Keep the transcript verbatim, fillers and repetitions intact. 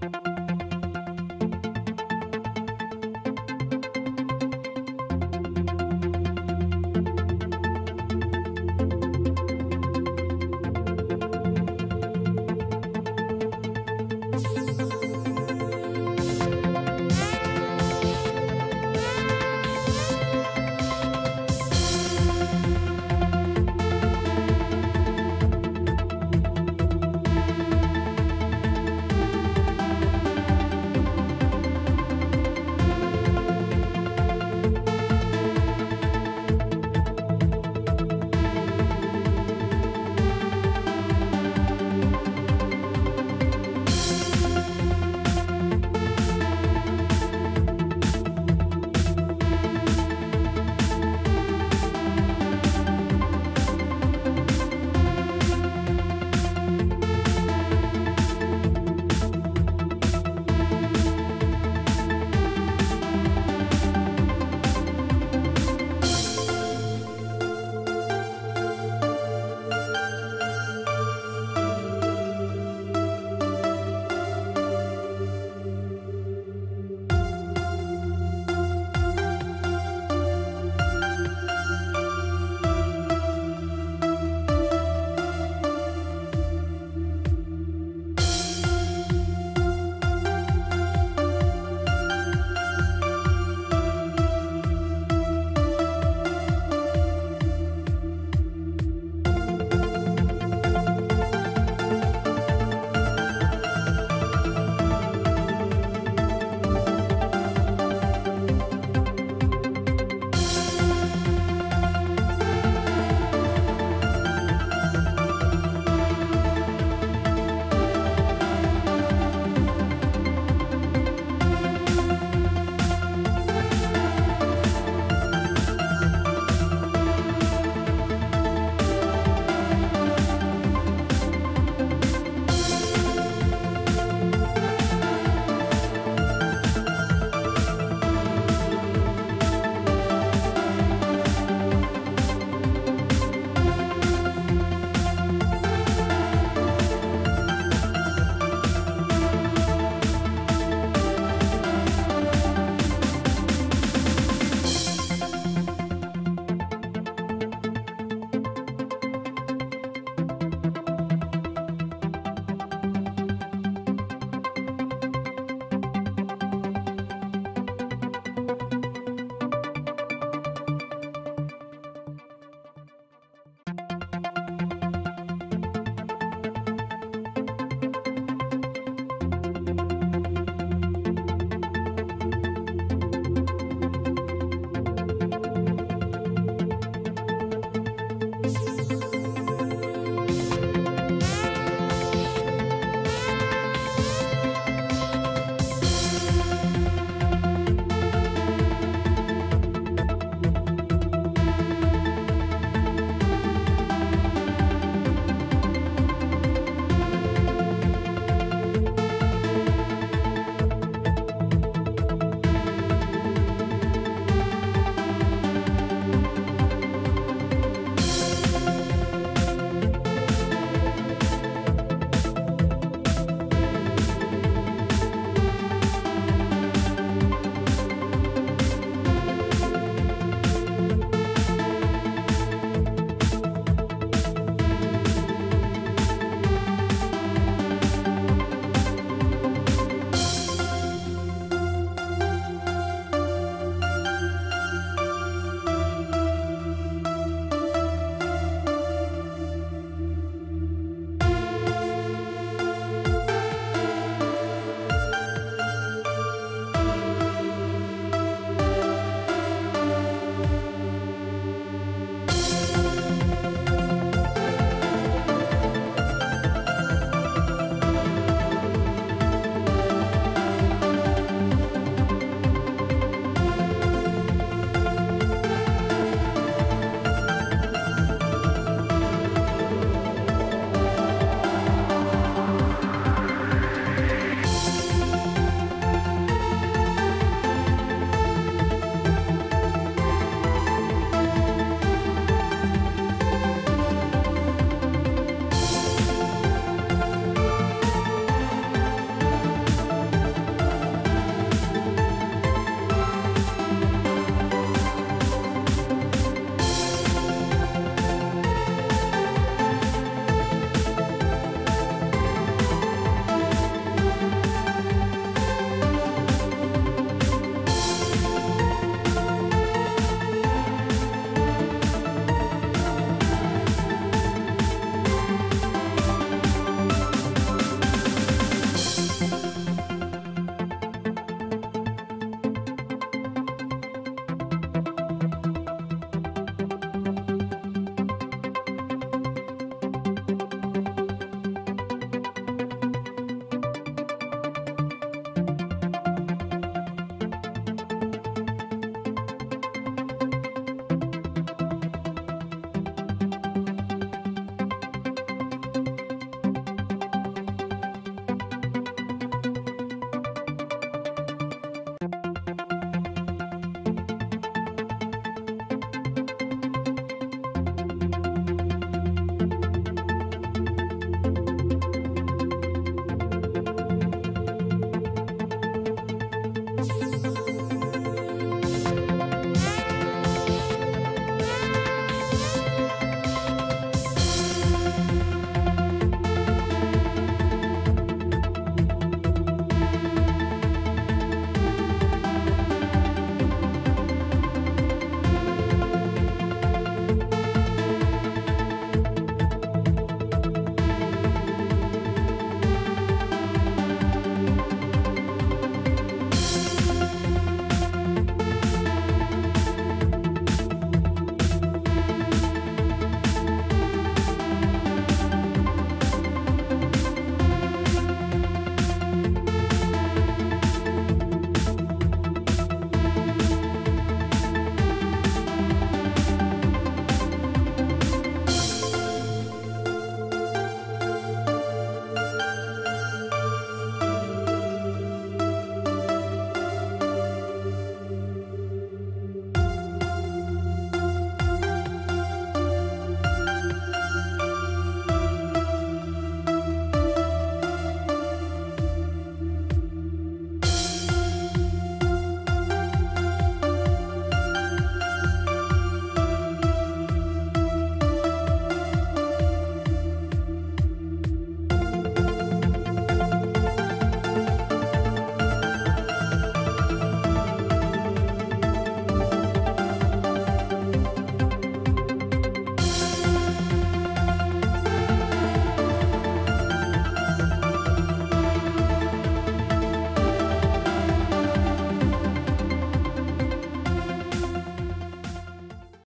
You